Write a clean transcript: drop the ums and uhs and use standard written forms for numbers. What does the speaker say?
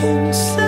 can say.